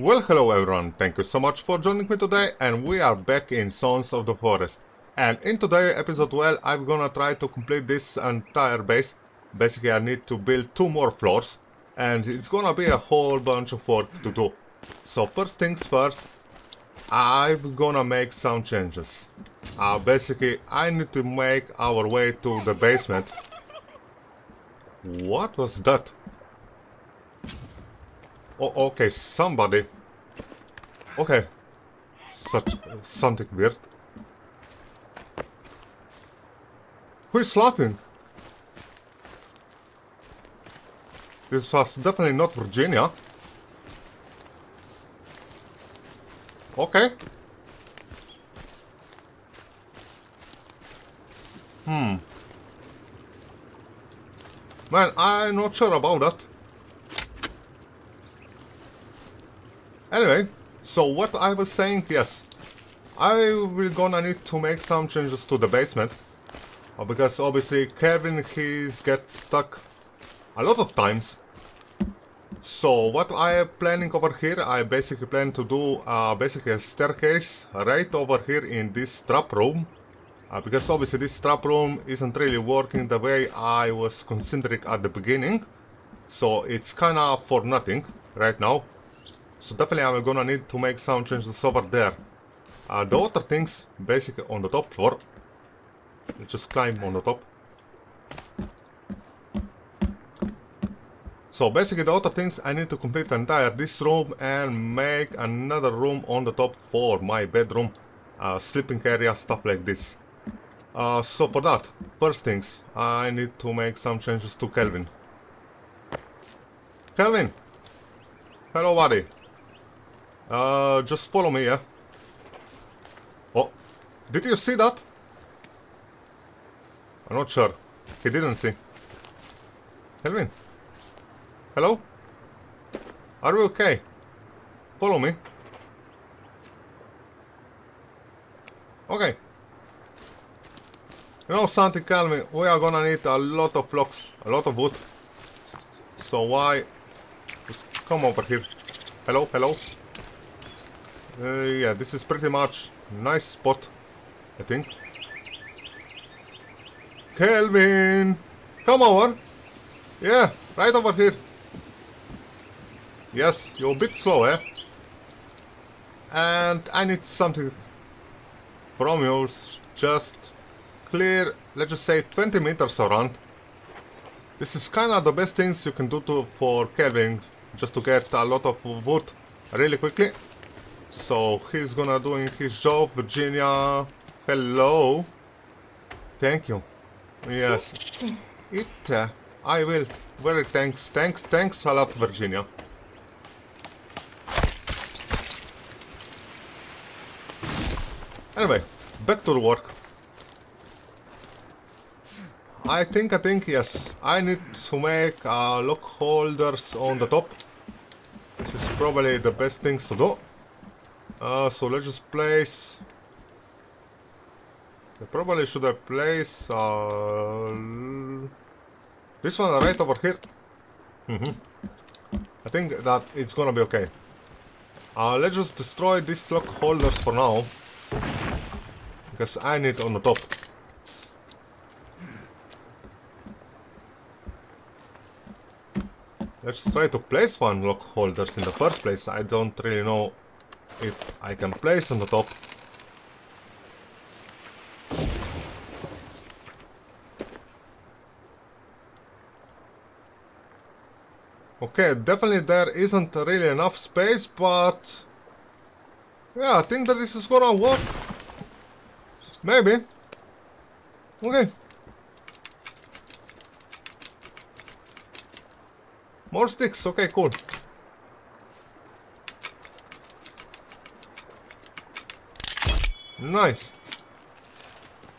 Well, hello everyone, thank you so much for joining me today, and we are back in Sons of the Forest. And in today's episode, well, I'm gonna try to complete this entire base. Basically, I need to build 2 more floors, and it's gonna be a whole bunch of work to do. So first things first, I'm gonna make some changes. Basically, I need to make our way to the basement. What was that? Oh, okay, somebody. Okay. Something weird. Who is laughing? This was definitely not Virginia. Okay. Man, I'm not sure about that. Anyway, so what I was saying, yes, I will gonna need to make some changes to the basement, because obviously Kelvin, he's get stuck a lot of times. So what I am planning over here, I basically plan to do basically a staircase right over here in this trap room, because obviously this trap room isn't really working the way I was considering at the beginning, so it's kinda for nothing right now. So definitely I'm gonna need to make some changes over there. The other things, basically on the top floor. Let's just climb on the top. So basically the other things, I need to complete entire this room and make another room on the top for my bedroom, sleeping area, stuff like this. So for that, first things, I need to make some changes to Kelvin. Kelvin! Hello, buddy. Just follow me, yeah? Oh, did you see that? I'm not sure. He didn't see. Kelvin? Hello? Are you okay? Follow me. Okay. You know something, Kelvin? We are gonna need a lot of blocks, a lot of wood. So why... Just come over here. Hello, hello. Yeah, this is pretty much nice spot, I think. Kelvin! Come over! Yeah, right over here. Yes, you're a bit slow, eh? And I need something from you. Just clear, let's just say 20 meters around. This is kinda the best things you can do for Kelvin, just to get a lot of wood really quickly. So he's gonna doing his job. Virginia, hello. Thank you. Yes. I will. Very thanks a lot, Virginia. Anyway, back to the work. I think, yes, I need to make lock holders on the top. This is probably the best things to do. So let's just place... I probably should have placed... this one right over here. I think that it's gonna be okay. Let's just destroy these lock holders for now, because I need on the top. Let's try to place one lock holders in the first place. I don't really know if I can place on the top. Okay, definitely there isn't really enough space, but... yeah, I think that this is gonna work. Maybe. Okay. More sticks, okay, cool. Nice.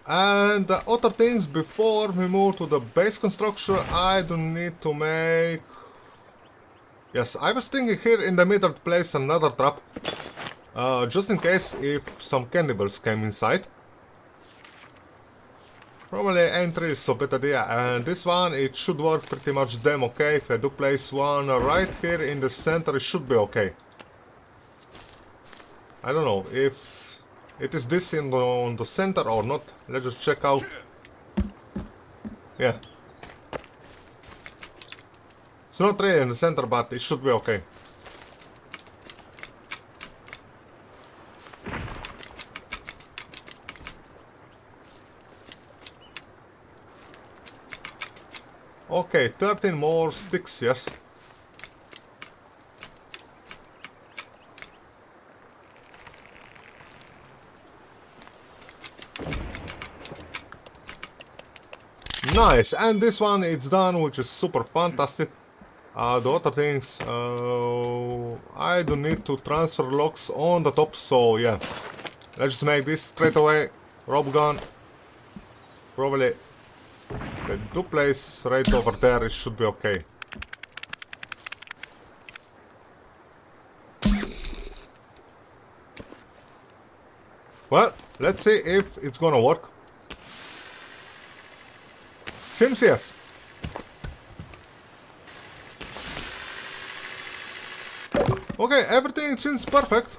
And the other things, before we move to the base construction, I do need to make... yes, I was thinking here in the middle place another trap. Just in case if some cannibals came inside. Probably entry is a bad idea, and this one, it should work pretty much damn okay. If I do place one right here in the center, it should be okay. I don't know if it is this in the, on the center or not. Let's just check out. Yeah. It's not really in the center, but it should be okay. Okay, 13 more sticks, yes. Nice, and this one it's done, which is super fantastic. The other things, I do need to transfer locks on the top, so yeah. Let's just make this straight away. Rob gun. Probably the place right over there, it should be okay. Well, let's see if it's gonna work. Seems yes. Okay, everything seems perfect.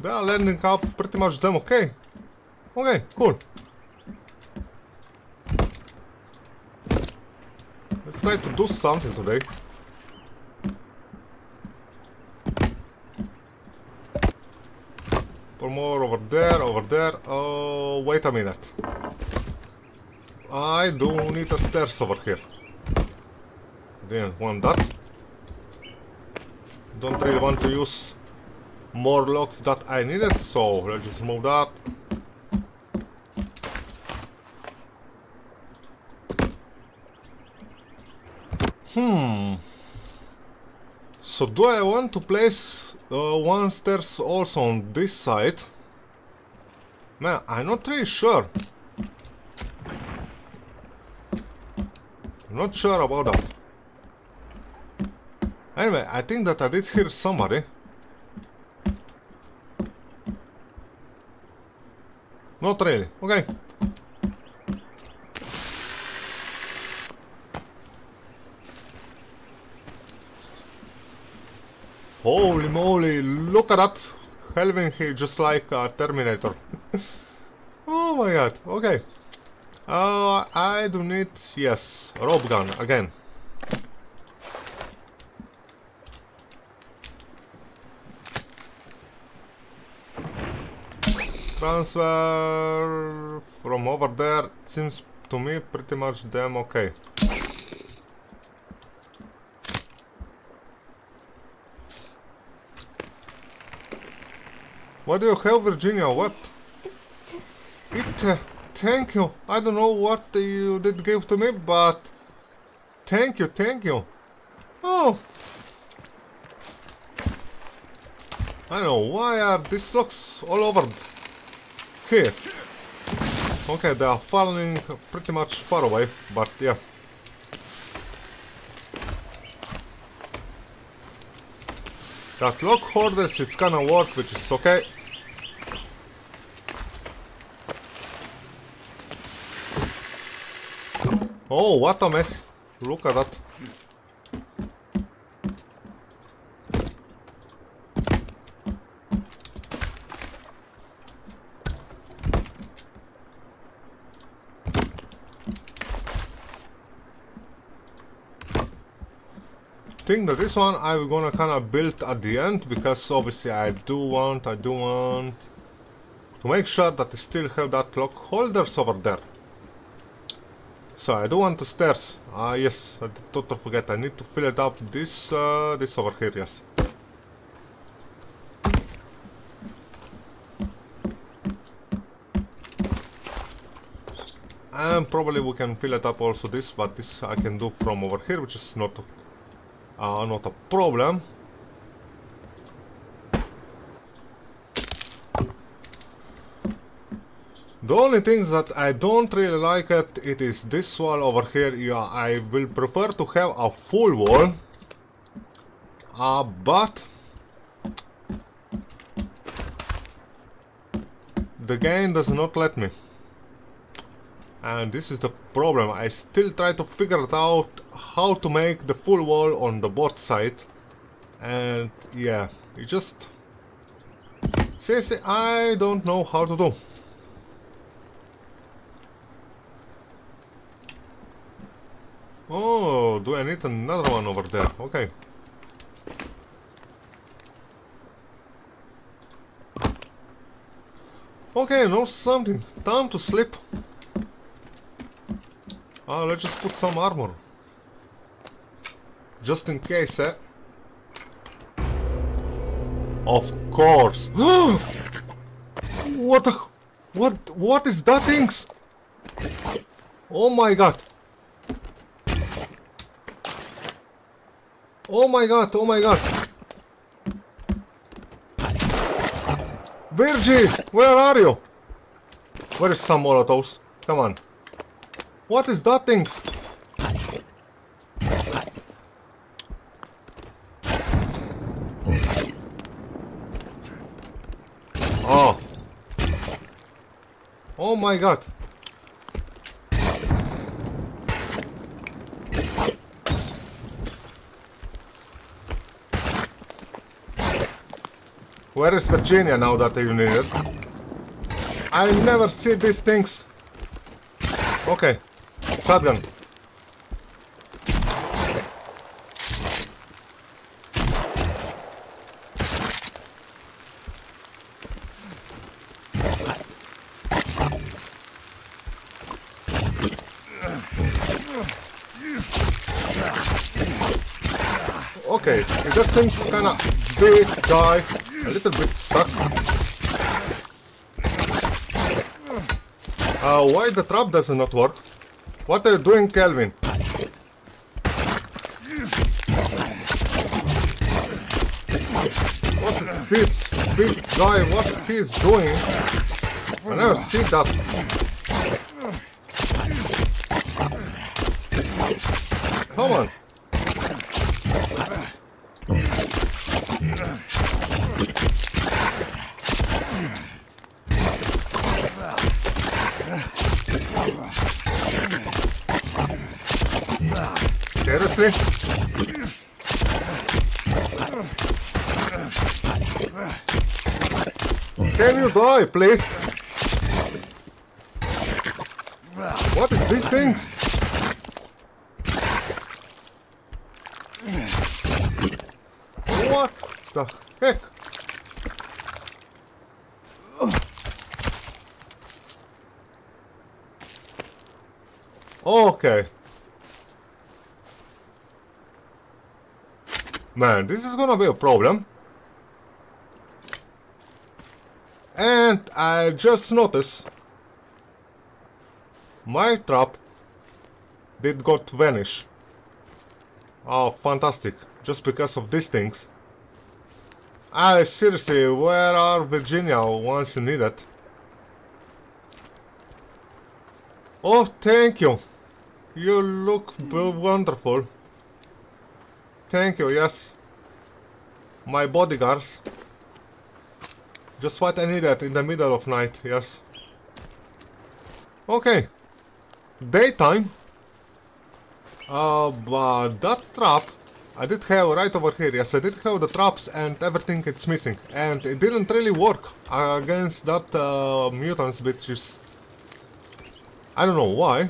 They are landing up pretty much them okay. Okay, cool. Let's try to do something today. One more over there, over there. Oh, wait a minute. I do need a stairs over here. Didn't want that. Don't really want to use more locks that I needed, so let's just move that. So do I want to place one stairs also on this side? Man, I'm not really sure. Not sure about that. Anyway, I think that I did hear somebody. Not really. Okay. Holy moly! Look at that. Kelvin, he just like a Terminator. Oh my god. Okay. I do need, yes, rope gun again. Transfer from over there seems to me pretty much damn okay. What do you have, Virginia? What? It. Thank you. I don't know what you did give to me, but thank you, thank you. Oh, I don't know why are these locks all over here. Okay, they are falling pretty much far away, but yeah. That lock holders, it's gonna work, which is okay. Oh, what a mess. Look at that. I think that this one I'm gonna kinda build at the end, because obviously I do want to make sure that I still have that lock holders over there. So I do want the stairs. Yes, I did totally forget. I need to fill it up this over here, yes. And probably we can fill it up also this, but this I can do from over here, which is not a problem. The only things that I don't really like it is this wall over here. Yeah, I will prefer to have a full wall, but the game does not let me, and this is the problem. I still try to figure it out how to make the full wall on the both side, and yeah, it just Seriously, I don't know how to do. Oh, do I need another one over there? Okay. Okay, know something. Time to sleep. Let's just put some armor. Just in case, eh? Of course. What? What is that thing? Oh my god. Oh my god, oh my god. Virgie, where are you? Where is some Molotovs? Come on. What is that thing? Oh. Oh my god. Where is Virginia now that you need it? I never see these things. Okay. Shotgun. Okay, this thing's kinda big guy. A little bit stuck. Why the trap does not work? What are you doing, Kelvin? What is this big guy? What he's doing? I never see that. Come on. Seriously? Can you die, please? What is these things? What the heck? Okay. Man, this is gonna be a problem. And I just noticed my trap did got vanish. Oh, fantastic. Just because of these things. Seriously, where are Virginia once you need it? Oh, thank you. You look wonderful. Thank you, yes. My bodyguards. Just what I needed in the middle of night, yes. Okay. Daytime. But that trap I did have right over here. Yes, I did have the traps and everything it's missing. And it didn't really work against that mutants, which is... I don't know why.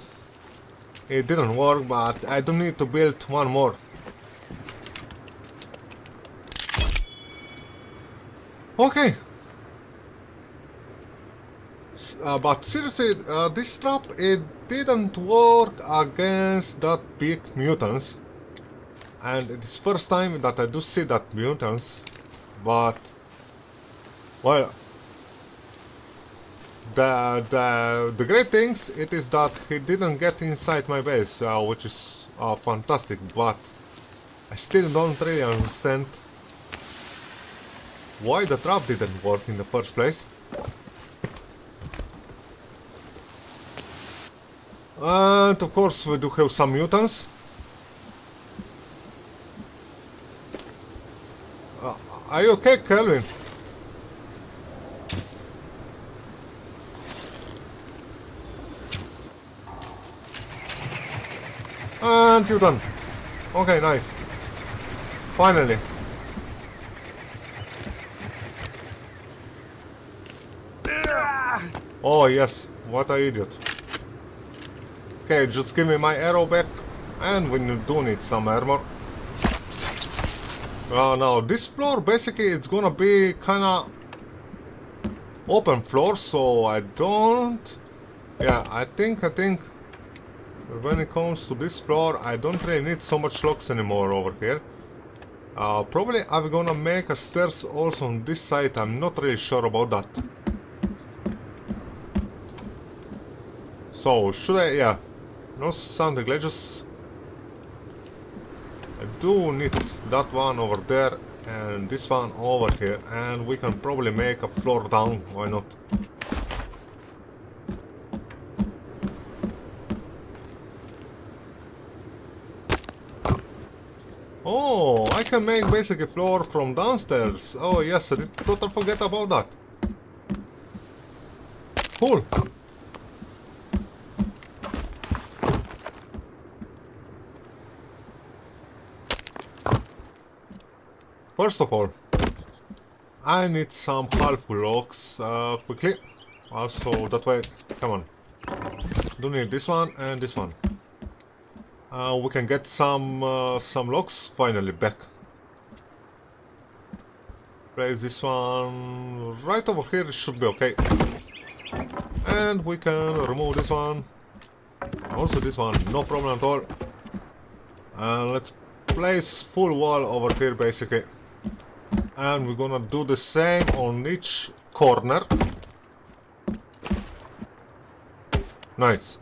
It didn't work, but I do need to build one more. Okay. But seriously, this trap, it didn't work against that big mutants. And it is first time that I do see that mutants. But... well... The great thing is that he didn't get inside my base, which is fantastic, but... I still don't really understand... why the trap didn't work in the first place? And of course we do have some mutants. Are you okay, Kelvin? And you're done. Okay, nice. Finally. Oh yes, what an idiot. Okay, just give me my arrow back, and when you do need some armor. Now this floor basically it's gonna be kinda open floor, so I don't. Yeah, I think when it comes to this floor, I don't really need so much locks anymore over here. Probably I'm gonna make a stairs also on this side. I'm not really sure about that. So should I? Yeah, no sound glitches. I do need that one over there and this one over here, and we can probably make a floor down. Why not? Oh, I can make basically floor from downstairs. Oh yes, I did totally forget about that. Cool. First of all, I need some half blocks quickly. Also, that way, come on. Do need this one and this one. We can get some logs finally back. Place this one right over here. It should be okay. And we can remove this one. Also this one, no problem at all. And let's place full wall over here basically. And we're gonna do the same on each corner. Nice.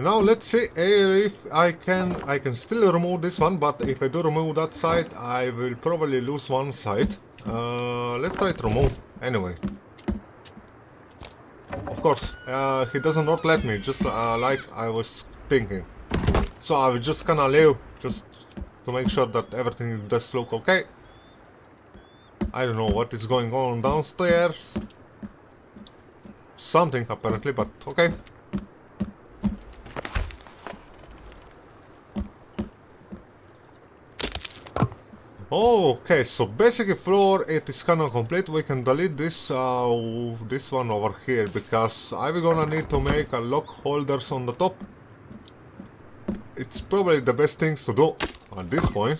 Now let's see if I can still remove this one, but if I do remove that side, I will probably lose one side. Let's try to remove anyway. Of course, he does not let me, just like I was thinking. So I will just kinda leave, just to make sure that everything does look okay. I don't know what is going on downstairs. Something apparently, but okay. Okay, so basically floor it is kind of complete. We can delete this this one over here because I'm gonna need to make a lock holders on the top. It's probably the best things to do at this point.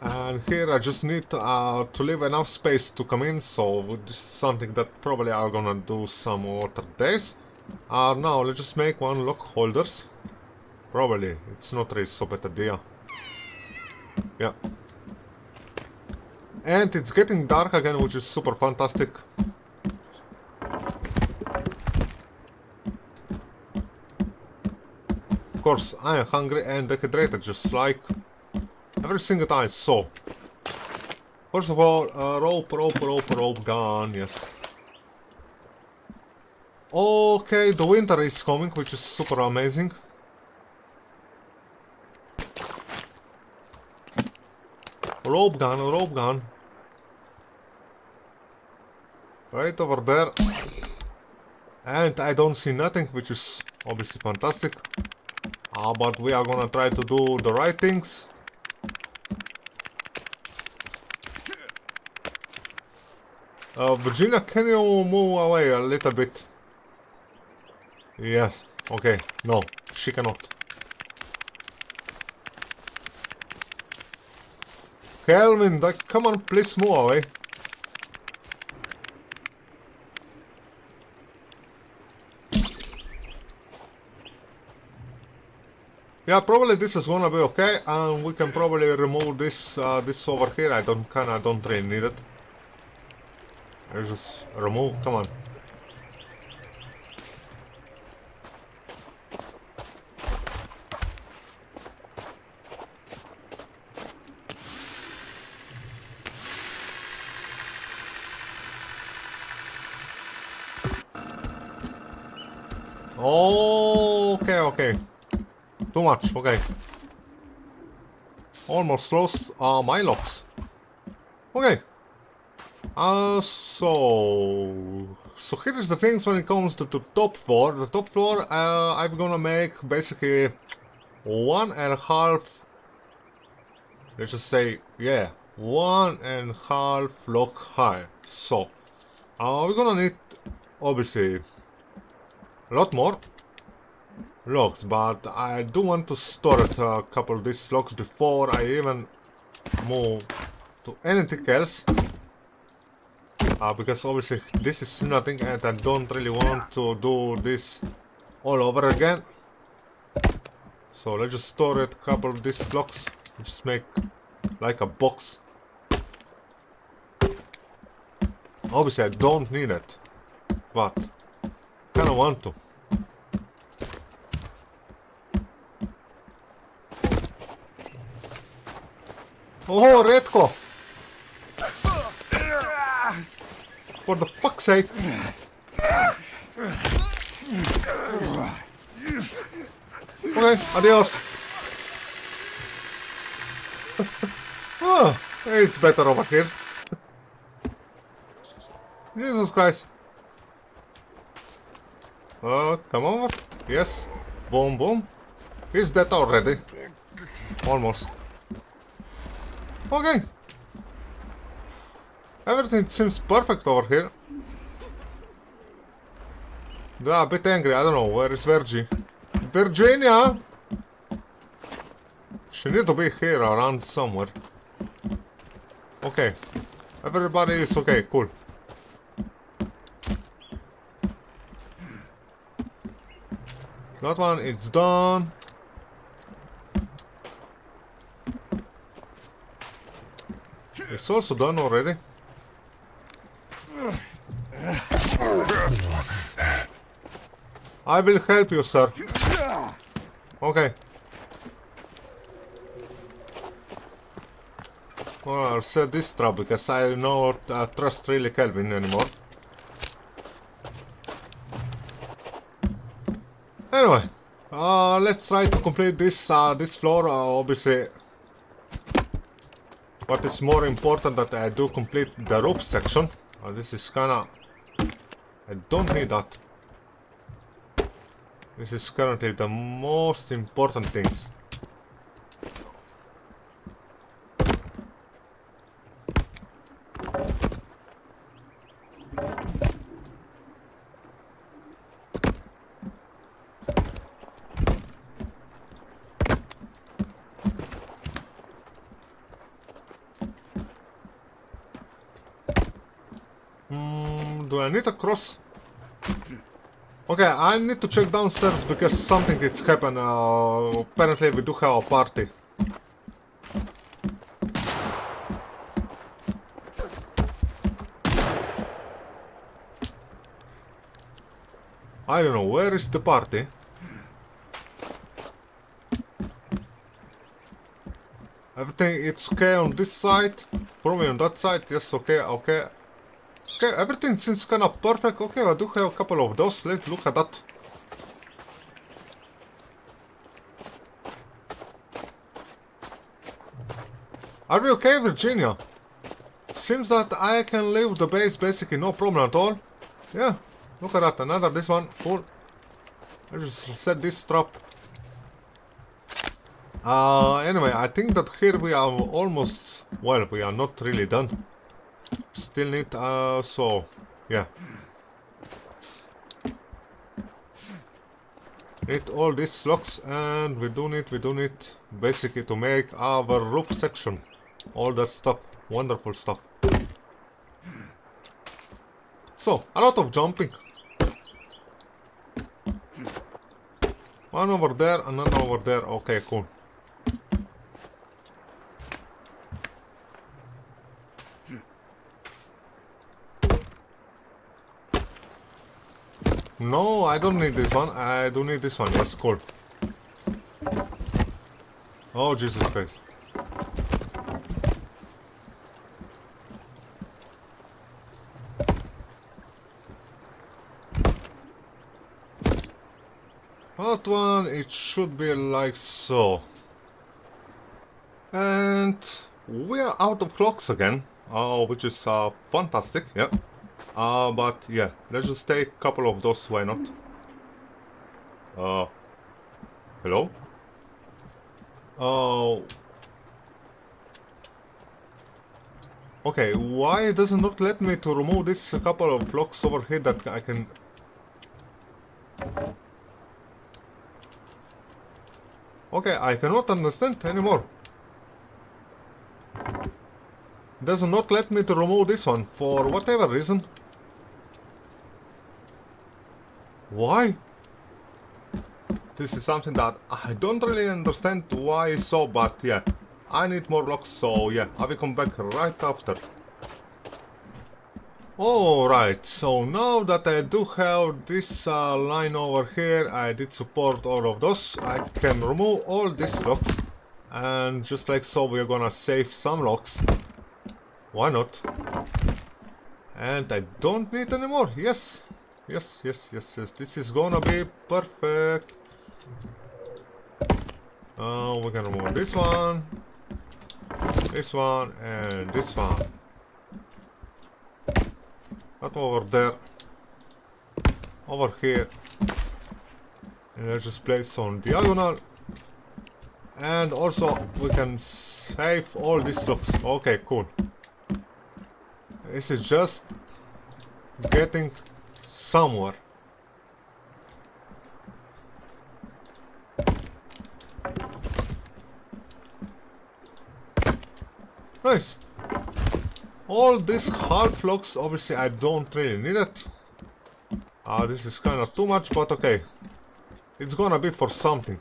And here I just need to leave enough space to come in, so this is something that probably I'm gonna do some other days. Now let's just make one lock holders. Probably, it's not really so bad idea. Yeah. And it's getting dark again, which is super fantastic. Of course, I am hungry and dehydrated, just like every single time, so. First of all, rope gun, yes. Okay, the winter is coming, which is super amazing. Rope gun. Right over there. And I don't see nothing, which is obviously fantastic. But we are gonna try to do the right things. Virginia, can you move away a little bit? Yes. Okay. No, she cannot. Kelvin, come on, please move away. Yeah, probably this is gonna be okay, and we can probably remove this this over here. I don't really need it. I just remove. Come on. Okay. Too much, okay. Almost lost my locks. Okay. So here is the things when it comes to top floor. The top floor, I'm gonna make basically 1.5. Let's just say, yeah, 1.5 block high. So we're gonna need obviously a lot more logs, but I do want to store it, a couple of these logs before I even move to anything else, because obviously this is nothing and I don't really want to do this all over again. So let's just store it, a couple of these logs, just make like a box. Obviously I don't need it, but kind of want to. Oh, Redko! For the fuck's sake! Okay, adios! Oh, it's better over here. Jesus Christ! Come over. Yes. Boom, boom. He's dead already. Almost. Okay. Everything seems perfect over here. Yeah, a bit angry. I don't know. Where is Virgie? Virginia! She needs to be here around somewhere. Okay. Everybody is okay. Cool. That one, it's done. It's also done already. I will help you, sir. Okay. Well, I'll set this trap because I don't trust really Kelvin anymore. Anyway, let's try to complete this this floor. Obviously, what is more important that I do complete the rope section. This is kinda... I don't need that. This is currently the most important things. I need a cross. Okay, I need to check downstairs because something has happened. Apparently we do have a party. I don't know, where is the party? Everything it's okay on this side. Probably on that side. Yes, okay, okay. Okay, everything seems kind of perfect. Okay, I do have a couple of those. Let's look at that. Are you okay, Virginia? Seems that I can leave the base basically no problem at all. Yeah, look at that. Another this one. Cool. I just set this trap. Anyway, I think that here we are almost... Well, we are not really done. Still need, so, yeah. Need all these logs, and we do need basically to make our roof section. All that stuff, wonderful stuff. So, a lot of jumping. One over there, another over there, okay, cool. No, I don't need this one. I do need this one. Yes, cool. Oh, Jesus Christ. That one, it should be like so. And we are out of clocks again, which is fantastic, yeah. But yeah, let's just take a couple of those, why not? Hello? Okay, why does it not let me to remove this couple of blocks over here that I can... Okay, I cannot understand anymore. Does not let me to remove this one for whatever reason. Why? This is something that I don't really understand why so, but yeah, I need more blocks, so yeah, I will come back right after. Alright, so now that I do have this line over here, I did support all of those. I can remove all these blocks, and just like so, we are gonna save some blocks. Why not? And I don't need any more. Yes. This is gonna be perfect. We're gonna move this one, and this one. Not over there. Over here. And I just place on diagonal. And also we can save all these blocks. Okay, cool. This is just getting somewhere. Nice. All these hard blocks, obviously I don't really need it. This is kind of too much, but okay. It's gonna be for something.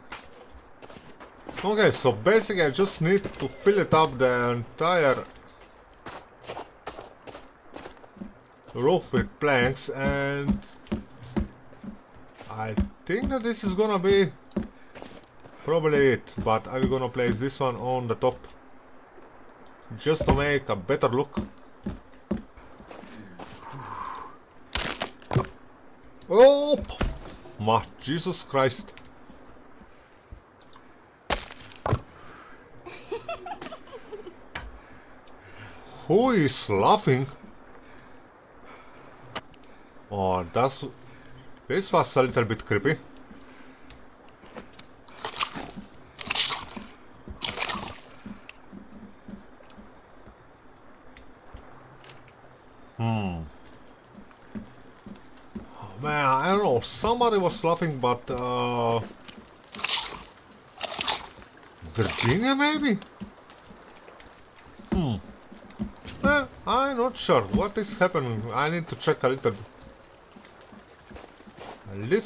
Okay, so basically I just need to fill it up the entire roof with planks, and I think that this is gonna be probably it, but I'm gonna place this one on the top just to make a better look. Oh my Jesus Christ. Who is laughing? Oh, this was a little bit creepy. Oh, man, I don't know, somebody was laughing, but Virginia maybe? Well, I'm not sure what is happening. I need to check a little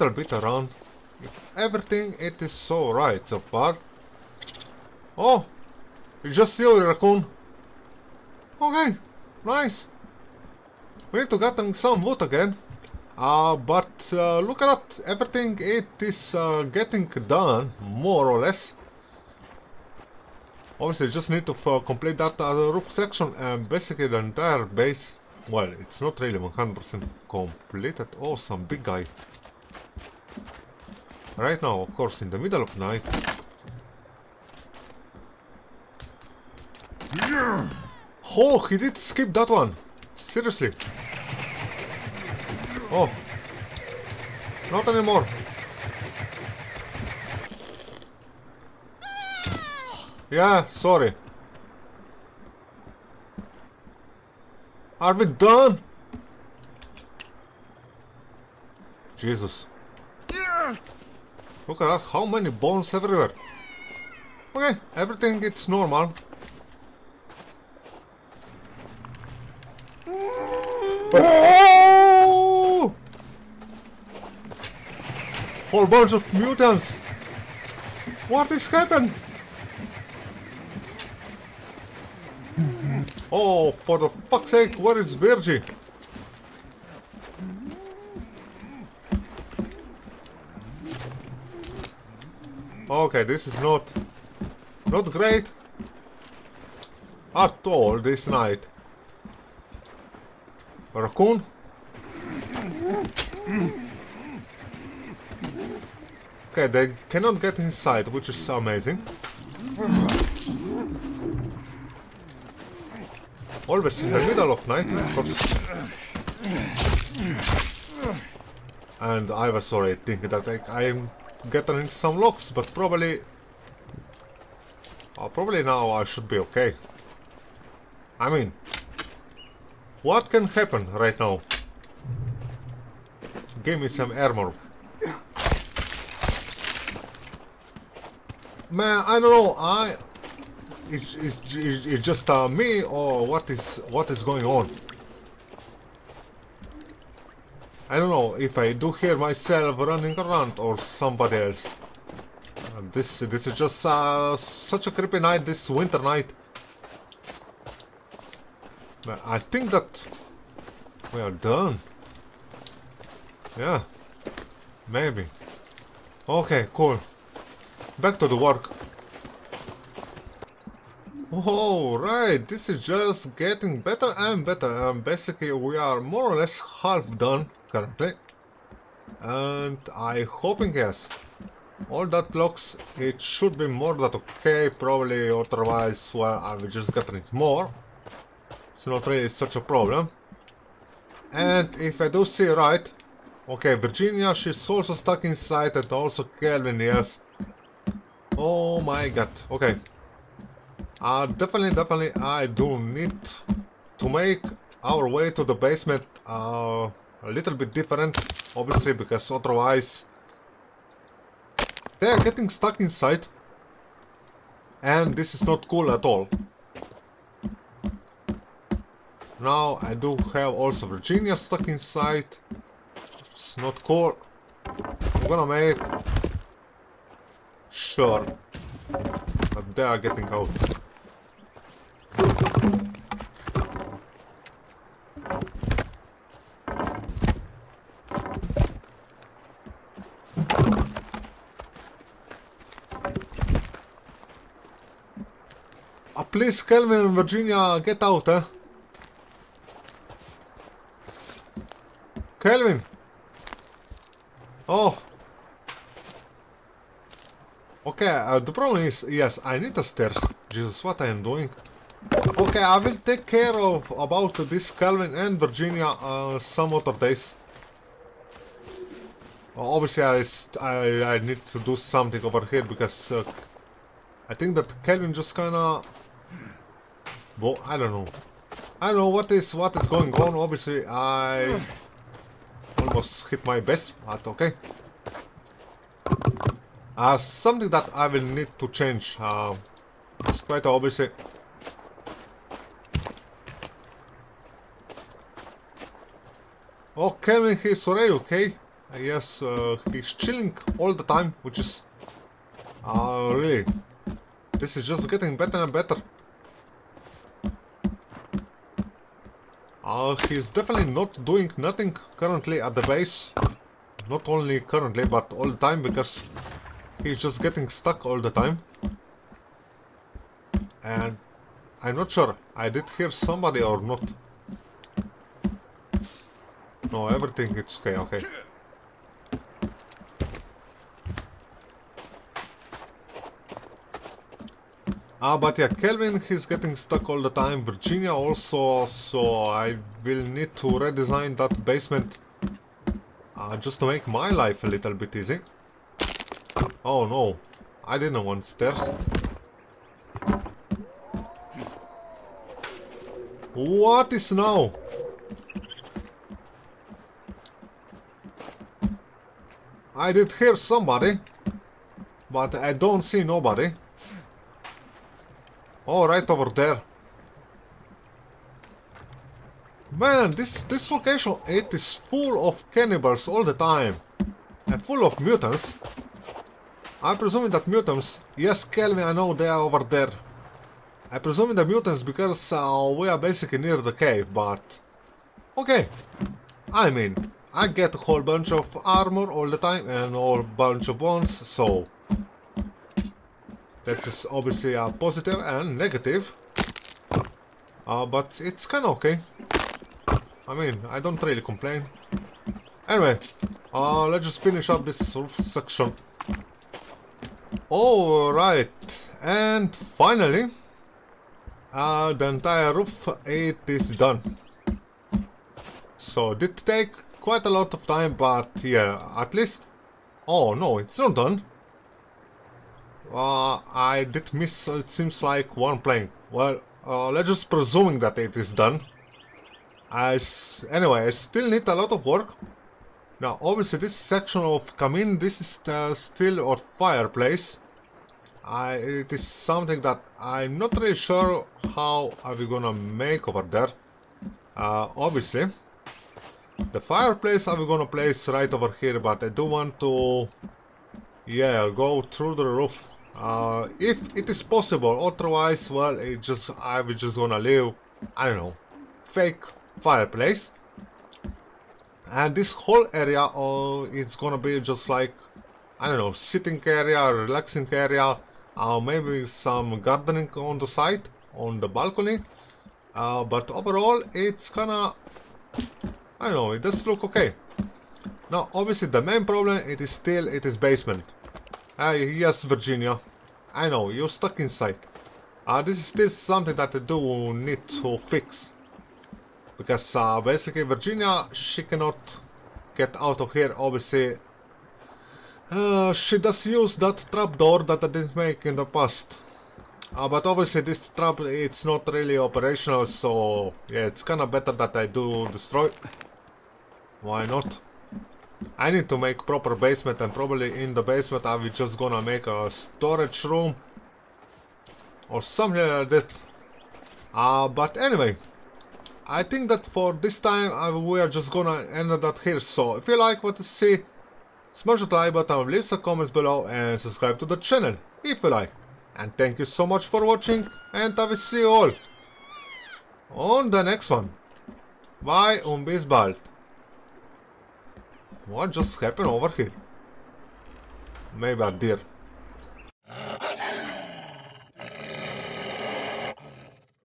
bit around. If everything, it is so right so far. Oh, you just see your raccoon. Okay, nice. We need to gather some wood again. But look at that, everything, it is getting done, more or less. Obviously, just need to complete that roof section and basically the entire base. Well, it's not really 100% completed. Oh, some big guy. Right now, of course, in the middle of night. Oh, he did skip that one. Seriously. Oh. Not anymore. Yeah, sorry. Are we done? Jesus. Look at that, how many bones everywhere. Okay, everything it's normal. Oh! Whole bunch of mutants. What is happening? Oh, for the fuck's sake, where is Virgie? Okay, this is not great at all this night. Raccoon? Okay, they cannot get inside, which is amazing. Always in the middle of night, of course. And I was already thinking that I'm getting some locks, but probably now I should be okay. I mean, What can happen right now? Give me some armor. Man, I don't know. It's just me, or what is going on? I don't know if I do hear myself running around or somebody else. This is just such a creepy night, this winter night. I think that we are done. Yeah, maybe. Okay, cool. Back to the work. Oh, right, this is just getting better and better, and basically we are more or less half done currently, and I'm hoping, yes, all that locks, it should be more than okay, probably, otherwise, well, I've just gotten it more, it's not really such a problem. And if I do see right, okay, Virginia, she's also stuck inside, and also Kelvin, yes. Oh my god, okay. Definitely, I do need to make our way to the basement a little bit different, obviously, because otherwise they're getting stuck inside, and this is not cool at all. Now, I do have also Virginia stuck inside, it's not cool. I'm gonna make sure that they are getting out. Please, Kelvin and Virginia, get out, eh? Kelvin! Oh! Okay, the problem is, yes, I need the stairs. Jesus, what I am doing? Okay, I will take care of about this Kelvin and Virginia some other days. Obviously, I need to do something over here, because I think that Kelvin just kinda... Well, I don't know. I don't know what is going on. Obviously, I almost hit my best, but okay. Something that I will need to change. It's quite obviously. Oh, Kelvin, he's already okay. Yes, he's chilling all the time, which is really. This is just getting better and better. He's definitely not doing nothing currently at the base. Not only currently, but all the time, because he's just getting stuck all the time. And I'm not sure I did hear somebody or not. No, everything it's okay, okay. But yeah, Kelvin, he's getting stuck all the time, Virginia also, so I will need to redesign that basement just to make my life a little bit easy. Oh no, I didn't want stairs. What is now? I did hear somebody, but I don't see nobody. Oh, right over there. Man, this location, it is full of cannibals all the time. And full of mutants. I'm presuming that mutants... Yes, Kelvin, I know they are over there. I'm presuming the mutants because we are basically near the cave, but... Okay. I mean, I get a whole bunch of armor all the time and a whole bunch of bones, so... This is obviously a positive and negative, but it's kind of okay. I mean, I don't really complain. Anyway, let's just finish up this roof section. Alright, and finally, the entire roof, it is done. So, it did take quite a lot of time, but yeah, at least... Oh no, it's not done. I did miss, it seems like, one plane. Well, let's just presuming that it is done. Anyway, I still need a lot of work. Now, obviously, this section of Kamin, this is the still or fireplace. It is something that I'm not really sure how are we gonna make over there. Obviously, the fireplace are we gonna place right over here, but I do want to, yeah, go through the roof if it is possible. Otherwise, well, it just I was just gonna leave. I don't know, fake fireplace. And this whole area, it's gonna be just like, I don't know, sitting area, relaxing area, maybe some gardening on the side, on the balcony. But overall, it's kinda, I don't know, it does look okay. Now, obviously, the main problem, it is basement. Yes, Virginia, I know, you're stuck inside. This is still something that I do need to fix. Because basically Virginia, she cannot get out of here, obviously. She does use that trapdoor that I didn't make in the past. But obviously this trap, it's not really operational, so yeah, it's kinda better that I do destroy. Why not? I need to make proper basement, and probably in the basement I will just gonna make a storage room. Or something like that. But anyway. I think that for this time we are just gonna end that here. So if you like what you see, smash that like button, leave some comments below and subscribe to the channel if you like. And thank you so much for watching, and I will see you all on the next one. Bye und bis bald. What just happened over here? Maybe a deer.